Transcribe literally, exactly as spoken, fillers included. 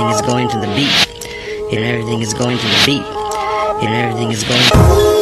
everything is going to the beat. And everything is going to the beat. And everything is going to the beat.